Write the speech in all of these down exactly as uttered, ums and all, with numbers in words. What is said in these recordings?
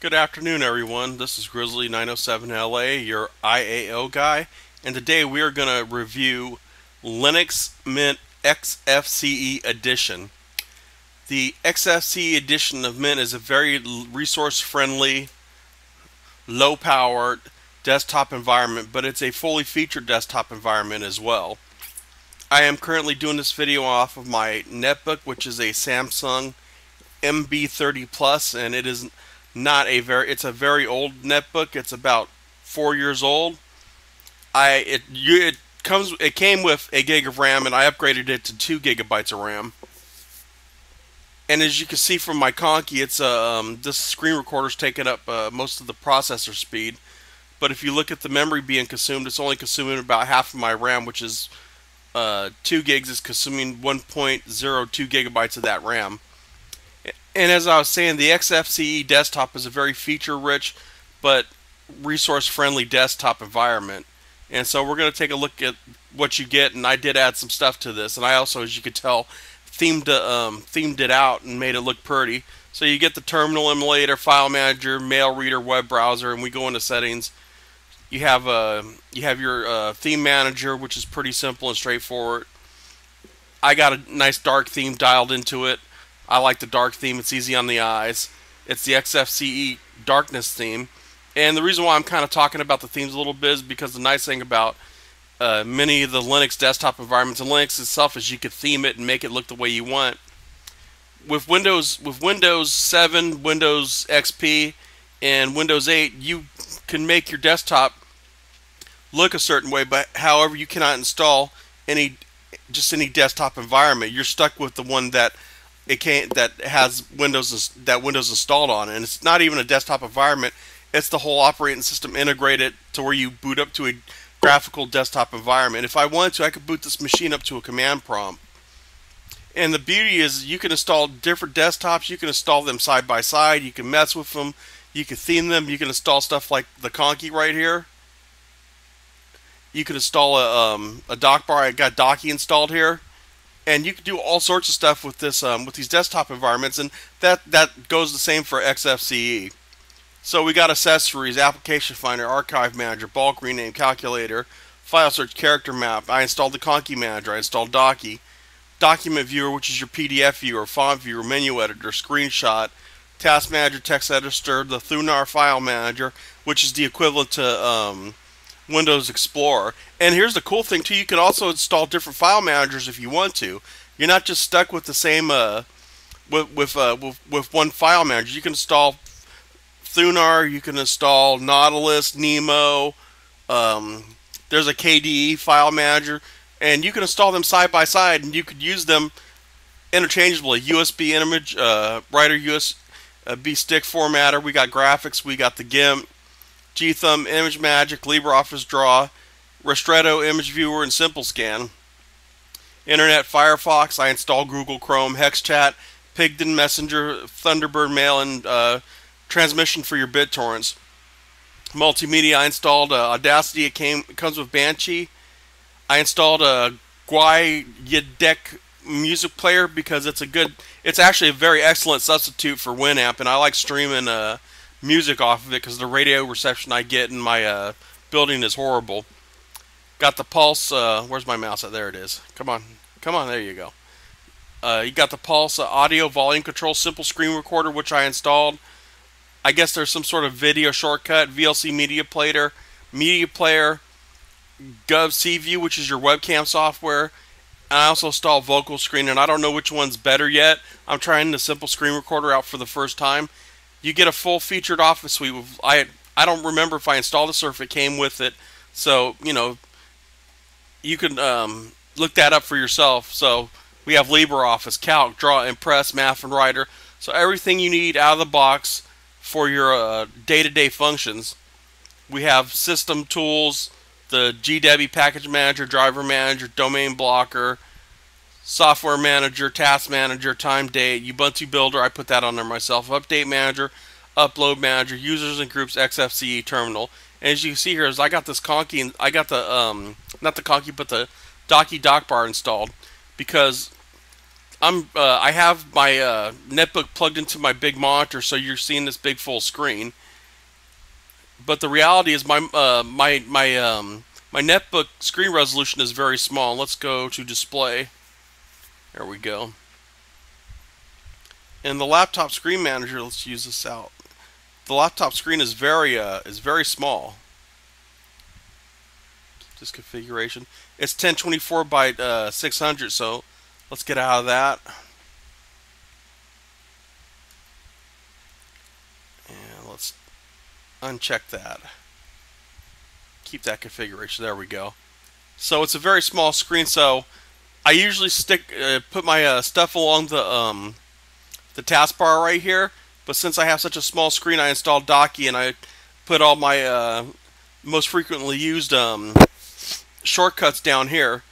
Good afternoon, everyone. This is Grizzly nine oh seven L A, your I A O guy, and today we are going to review Linux Mint X F C E Edition. The X F C E Edition of Mint is a very resource-friendly, low-powered desktop environment, but it's a fully featured desktop environment as well. I am currently doing this video off of my netbook, which is a Samsung M B thirty plus, and it is not a very it's a very old netbook. It's about four years old. I it you, it comes it came with a gig of RAM, and I upgraded it to two gigabytes of RAM. And as you can see from my Conky, it's uh, um this screen recorder's taking up uh, most of the processor speed. But if you look at the memory being consumed, it's only consuming about half of my RAM, which is uh, two gigs is consuming one point zero two gigabytes of that RAM. And as I was saying, the X F C E desktop is a very feature-rich but resource-friendly desktop environment. And so we're going to take a look at what you get, and I did add some stuff to this. And I also, as you can tell, themed, um, themed it out and made it look pretty. So you get the terminal emulator, file manager, mail reader, web browser, and we go into settings. You have a you have your uh, theme manager, which is pretty simple and straightforward. I got a nice dark theme dialed into it. I like the dark theme; it's easy on the eyes. It's the X F C E darkness theme, and the reason why I'm kind of talking about the themes a little bit is because the nice thing about uh, many of the Linux desktop environments and Linux itself is you could theme it and make it look the way you want. With Windows, with Windows seven, Windows X P, and Windows eight, you can make your desktop look a certain way, but however, you cannot install any just any desktop environment. You're stuck with the one that it can't that has Windows that Windows installed on, and it's not even a desktop environment. It's the whole operating system integrated to where you boot up to a graphical desktop environment. If I wanted to, I could boot this machine up to a command prompt. And the beauty is you can install different desktops. You can install them side by side. You can mess with them. You can theme them. You can install stuff like the Conky right here. You can install a, um, a dock bar. I got Docky installed here. And you can do all sorts of stuff with this um, with these desktop environments. And that, that goes the same for X F C E. So we got accessories, application finder, archive manager, bulk rename calculator, file search, character map. I installed the Conky manager. I installed Docky. Document viewer, which is your P D F viewer, font viewer, menu editor, screenshot, task manager, text editor, the Thunar file manager, which is the equivalent to um, Windows Explorer. And here's the cool thing too: you can also install different file managers if you want to. You're not just stuck with the same uh, with with, uh, with with one file manager. You can install Thunar. You can install Nautilus, Nemo. Um, there's a K D E file manager. And you can install them side by side, and you could use them interchangeably. U S B image uh, writer, U S B stick formatter. We got graphics. We got the GIMP, Gthumb, ImageMagick, LibreOffice Draw, Ristretto, Image Viewer, and Simple Scan. Internet, Firefox. I installed Google Chrome, Hexchat, Pidgin Messenger, Thunderbird Mail, and uh, Transmission for your BitTorrents. Multimedia. I installed uh, Audacity. It came it comes with Banshee. I installed a Guayadeque music player because it's a good, it's actually a very excellent substitute for Winamp, and I like streaming uh, music off of it because the radio reception I get in my uh, building is horrible. Got the Pulse, uh, where's my mouse at? There it is. Come on, come on, there you go. Uh, you got the Pulse uh, audio volume control, simple screen recorder, which I installed. I guess there's some sort of video shortcut, V L C media player, media player. Gov C View, which is your webcam software. I also installed Vocal Screen, and I don't know which one's better yet. I'm trying the simple screen recorder out for the first time. You get a full-featured office suite. With, I I don't remember if I installed this or if it came with it. So you know, you can um, look that up for yourself. So we have LibreOffice, Calc, Draw, Impress, Math, and Writer. So everything you need out of the box for your day-to-day uh, -day functions. We have system tools. The GDebi package manager, driver manager, domain blocker, software manager, task manager, time date, Ubuntu builder, I put that on there myself, update manager, upload manager, users and groups, X F C E terminal. And as you can see here, is I got this Conky, and I got the um, not the Conky, but the Docky dock bar installed because I'm uh, I have my uh, netbook plugged into my big monitor, so you're seeing this big full screen. But the reality is my uh, my my um, my netbook screen resolution is very small. Let's go to display. There we go. And the laptop screen manager. Let's use this out. The laptop screen is very uh, is very small. Keep this configuration. It's ten twenty-four by uh, six hundred. So let's get out of that. And let's uncheck that. Keep that configuration. There we go. So it's a very small screen. So I usually stick uh, put my uh, stuff along the um, the taskbar right here. But since I have such a small screen, I installed Docky and I put all my uh, most frequently used um, shortcuts down here.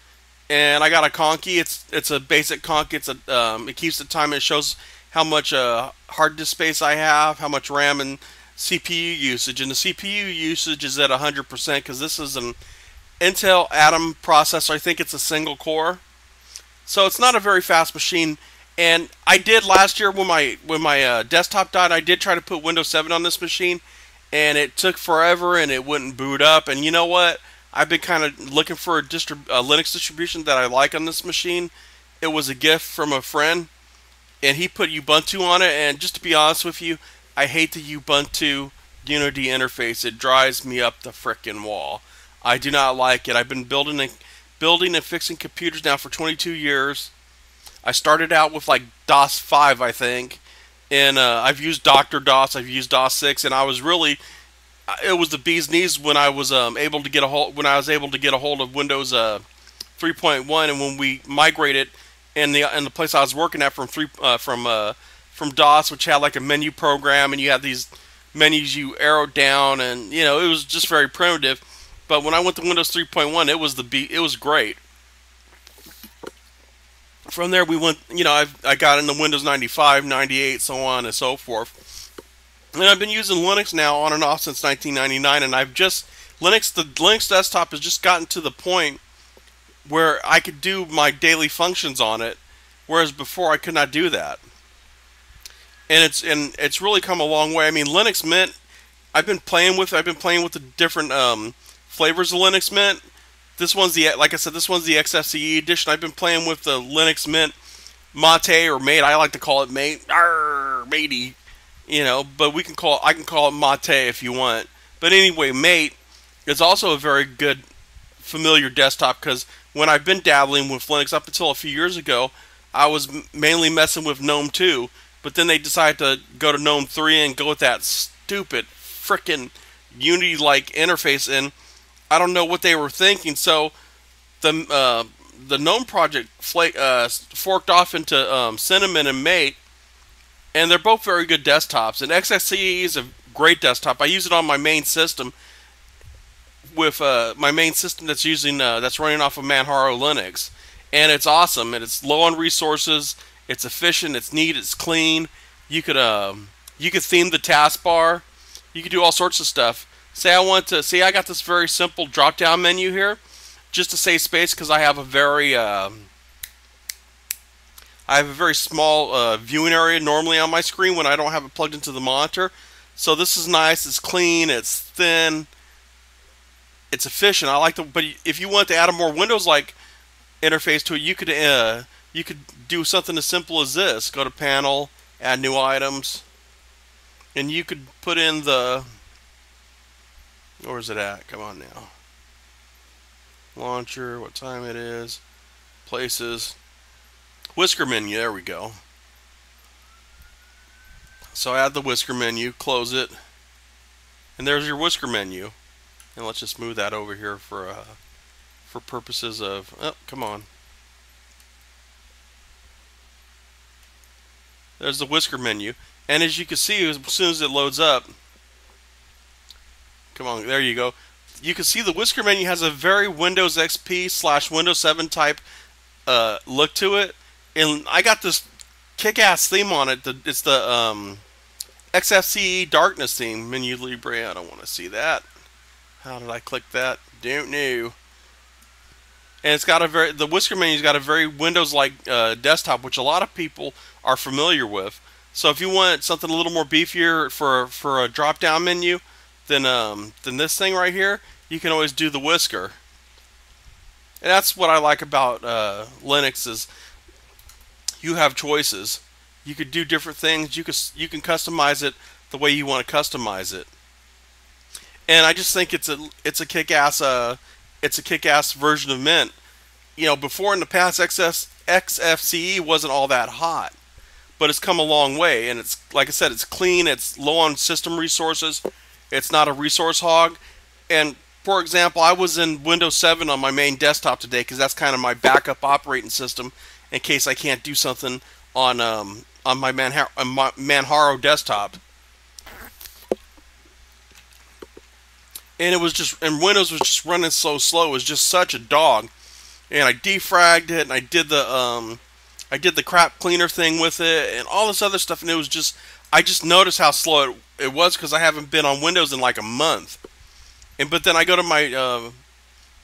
And I got a Conky. It's it's a basic Conky. It's a um, it keeps the time. It shows how much uh, hard disk space I have, how much RAM, and C P U usage. And the C P U usage is at one hundred percent because this is an Intel Atom processor. I think it's a single core, so it's not a very fast machine. And I did last year when my when my uh, desktop died, I did try to put Windows seven on this machine, and it took forever and it wouldn't boot up. And you know what? I've been kind of looking for a, distrib a Linux distribution that I like on this machine. It was a gift from a friend, and he put Ubuntu on it. And just to be honest with you, I hate the Ubuntu Unity interface. It drives me up the frickin' wall. I do not like it. I've been building and building and fixing computers now for twenty-two years. I started out with like DOS five, I think, and uh, I've used Doctor DOS, I've used DOS six, and I was really, it was the bee's knees when I was um, able to get a hold when I was able to get a hold of Windows uh, three point one, and when we migrated, and the and the place I was working at from three uh, from uh, from DOS, which had like a menu program, and you had these menus you arrowed down, and you know it was just very primitive. But when I went to Windows three point one, it was the be it was great. From there we went, you know, I've, I got into Windows ninety-five, ninety-eight, so on and so forth. And I've been using Linux now on and off since nineteen ninety-nine, and I've just, Linux, the Linux desktop has just gotten to the point where I could do my daily functions on it, whereas before I could not do that. And it's, and it's really come a long way. I mean, Linux Mint, I've been playing with, I've been playing with the different um, flavors of Linux Mint. This one's the, like I said, this one's the X F C E edition. I've been playing with the Linux Mint Mate or Mate. I like to call it Mate. Arr, matey. You know, but we can call it, I can call it Mate if you want. But anyway, Mate is also a very good familiar desktop because when I've been dabbling with Linux up until a few years ago, I was mainly messing with GNOME two. But then they decided to go to GNOME three and go with that stupid frickin' Unity-like interface in. I don't know what they were thinking. So the uh, the GNOME project flake, uh, forked off into um, Cinnamon and Mate, and they're both very good desktops. And X F C E is a great desktop. I use it on my main system with uh, my main system that's using uh, that's running off of Manjaro Linux, and it's awesome. And it's low on resources. It's efficient. It's neat. It's clean. You could uh, you could theme the taskbar. You could do all sorts of stuff. Say I want to, see I got this very simple drop down menu here just to save space because I have a very um, I have a very small uh, viewing area normally on my screen when I don't have it plugged into the monitor. So this is nice, it's clean, it's thin, it's efficient. I like the, but if you want to add a more Windows like interface to it, you could uh, you could do something as simple as this. Go to panel, add new items, and you could put in the, where's it at? Come on now. Launcher, what time it is, places, Whisker menu, there we go. So add the Whisker menu, close it, and there's your Whisker menu. And let's just move that over here for uh, for purposes of, oh, come on. There's the Whisker menu. And as you can see, as soon as it loads up, come on, there you go. You can see the Whisker menu has a very Windows X P slash Windows seven type uh, look to it. And I got this kick-ass theme on it. The, it's the um, X F C E Darkness theme. Menu Libre, I don't want to see that. How did I click that? Don't know. and it's got a very the Whisker menu's got a very Windows-like uh, desktop, which a lot of people are familiar with. So if you want something a little more beefier for for a drop-down menu, then um, than this thing right here, you can always do the Whisker. And that's what I like about uh, Linux is you have choices. You could do different things. You could you can customize it the way you want to customize it. And I just think it's a it's a kick-ass uh it's a kick-ass version of Mint. You know, before in the past, X F C E wasn't all that hot, but it's come a long way. And it's like I said, it's clean. It's low on system resources. It's not a resource hog. And for example, I was in Windows seven on my main desktop today because that's kind of my backup operating system in case I can't do something on um, on my Manjaro, on my Manjaro desktop. And it was just, and Windows was just running so slow. It was just such a dog. And I defragged it, and I did the um, I did the crap cleaner thing with it, and all this other stuff. And it was just, I just noticed how slow it, it was because I haven't been on Windows in like a month. And but then I go to my uh,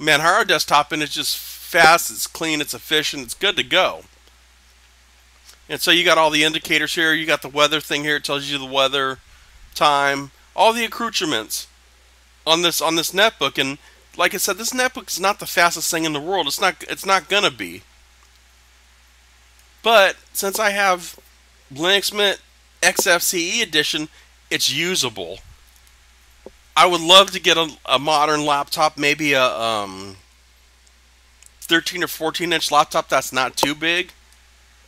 Manjaro desktop, and it's just fast, it's clean, it's efficient, it's good to go. And so you got all the indicators here. You got the weather thing here. It tells you the weather, time, all the accoutrements on this on this netbook. And like I said, this netbook's not the fastest thing in the world. It's not. It's not gonna be. But since I have Linux Mint X F C E edition, it's usable. I would love to get a, a modern laptop, maybe a um, thirteen or fourteen inch laptop that's not too big,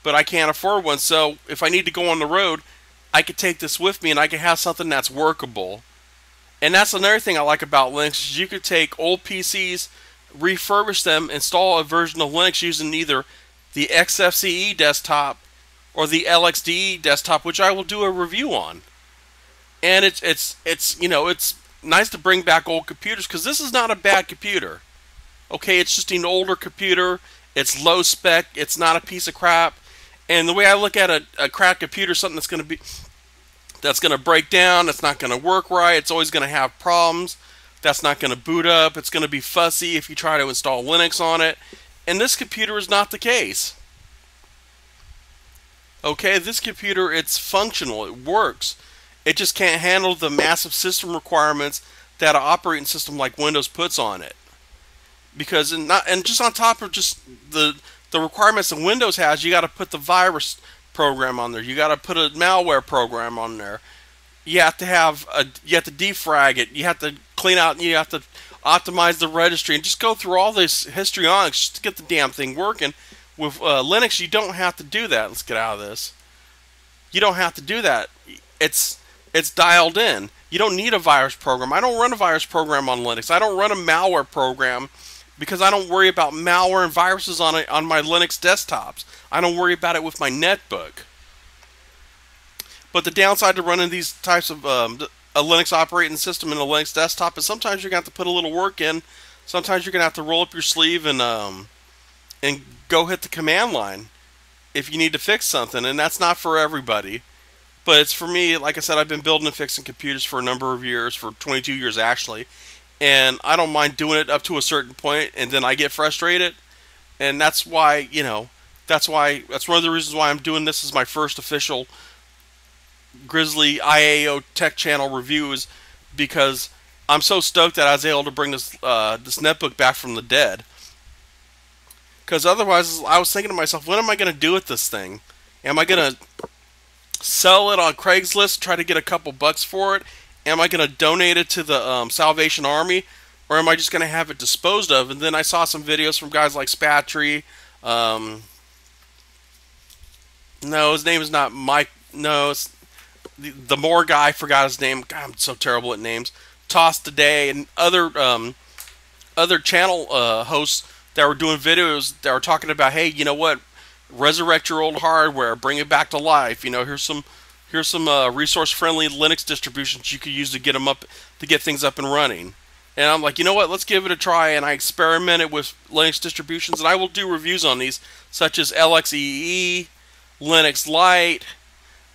but I can't afford one. So if I need to go on the road, I could take this with me and I could have something that's workable. And that's another thing I like about Linux is you could take old P Cs, refurbish them, install a version of Linux using either the X F C E desktop or the L X D E desktop, which I will do a review on. And it's it's it's you know it's nice to bring back old computers because this is not a bad computer. Okay, it's just an older computer. It's low spec. It's not a piece of crap. And the way I look at a, a crap computer, something that's going to be that's going to break down. It's not going to work right. It's always going to have problems. That's not going to boot up. It's going to be fussy if you try to install Linux on it. And this computer is not the case. Okay, this computer, it's functional. It works. It just can't handle the massive system requirements that an operating system like Windows puts on it. Because and not and just on top of just the the requirements that Windows has, you got to put the virus program on there. You got to put a malware program on there. You have to have a you have to defrag it. You have to clean out. You have to optimize the registry and just go through all this histrionics just to get the damn thing working. With uh, Linux, you don't have to do that. Let's get out of this. You don't have to do that. It's It's dialed in. You don't need a virus program. I don't run a virus program on Linux. I don't run a malware program because I don't worry about malware and viruses on a, on my Linux desktops. I don't worry about it with my netbook. But the downside to running these types of um, a Linux operating system in a Linux desktop is sometimes you're going to have to put a little work in. Sometimes you're going to have to roll up your sleeve and um, and go hit the command line if you need to fix something. And that's not for everybody. But it's for me, like I said, I've been building and fixing computers for a number of years, for twenty-two years actually, and I don't mind doing it up to a certain point, and then I get frustrated, and that's why, you know, that's why, that's one of the reasons why I'm doing this as my first official Grizzly I A O Tech Channel review is because I'm so stoked that I was able to bring this, uh, this netbook back from the dead. Because otherwise, I was thinking to myself, what am I going to do with this thing? Am I going to sell it on Craigslist, try to get a couple bucks for it? Am I going to donate it to the um, Salvation Army, or am I just going to have it disposed of? And then I saw some videos from guys like Spatry. Um, no, his name is not Mike. No, it's the, the Moore guy. Forgot his name. God, I'm so terrible at names. Toss Today and other um, other channel uh, hosts that were doing videos that were talking about, hey, you know what? Resurrect your old hardware, bring it back to life. You know, here's some, here's some uh, resource-friendly Linux distributions you could use to get them up, to get things up and running. And I'm like, you know what? Let's give it a try. And I experimented with Linux distributions, and I will do reviews on these, such as L X E E, Linux Lite.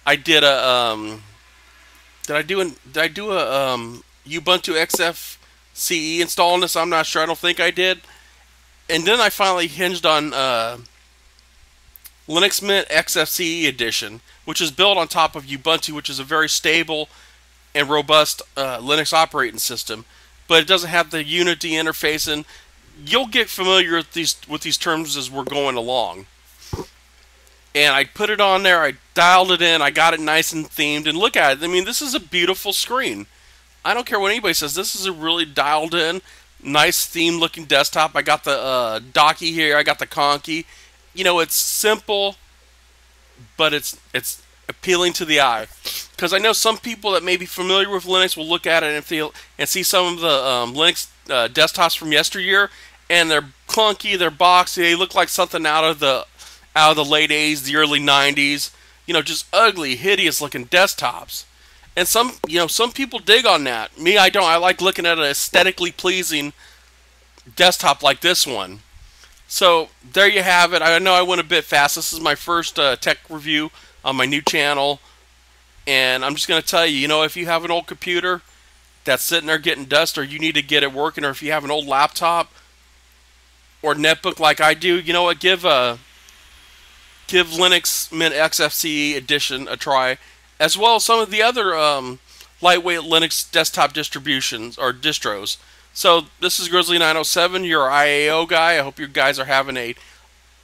I did a, um, did I do an, did I do a um, Ubuntu X F C E install on this? I'm not sure. I don't think I did. And then I finally hinged on uh, Linux Mint X F C E edition, which is built on top of Ubuntu, which is a very stable and robust uh, Linux operating system, but it doesn't have the Unity interface, and you'll get familiar with these with these terms as we're going along. And I put it on there, I dialed it in, I got it nice and themed, and look at it. I mean, this is a beautiful screen. I don't care what anybody says, this is a really dialed in, nice themed looking desktop. I got the uh, Docky here, I got the Conky. You know, it's simple, but it's it's appealing to the eye. Because I know some people that may be familiar with Linux will look at it and feel and see some of the um, Linux uh, desktops from yesteryear, and they're clunky, they're boxy, they look like something out of the out of the late eighties, the early nineties. You know, just ugly, hideous looking desktops. And some, you know, some people dig on that. Me, I don't. I like looking at an aesthetically pleasing desktop like this one. So there you have it. I know I went a bit fast. This is my first uh, tech review on my new channel, and I'm just going to tell you, you know, if you have an old computer that's sitting there getting dust, or you need to get it working, or if you have an old laptop or netbook like I do, you know what? Give a give Linux Mint X F C E edition a try, as well as some of the other um, lightweight Linux desktop distributions or distros. So this is Grizzly nine oh seven, your I A O guy. I hope you guys are having a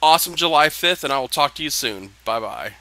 awesome July fifth, and I will talk to you soon. Bye-bye.